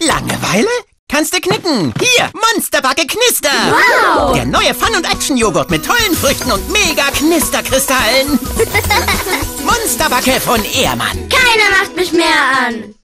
Langeweile? Kannst du knicken? Hier, Monsterbacke Knister! Wow! Der neue Fun- und Action-Joghurt mit tollen Früchten und mega Knisterkristallen! Monsterbacke von Ehrmann! Keiner macht mich mehr an!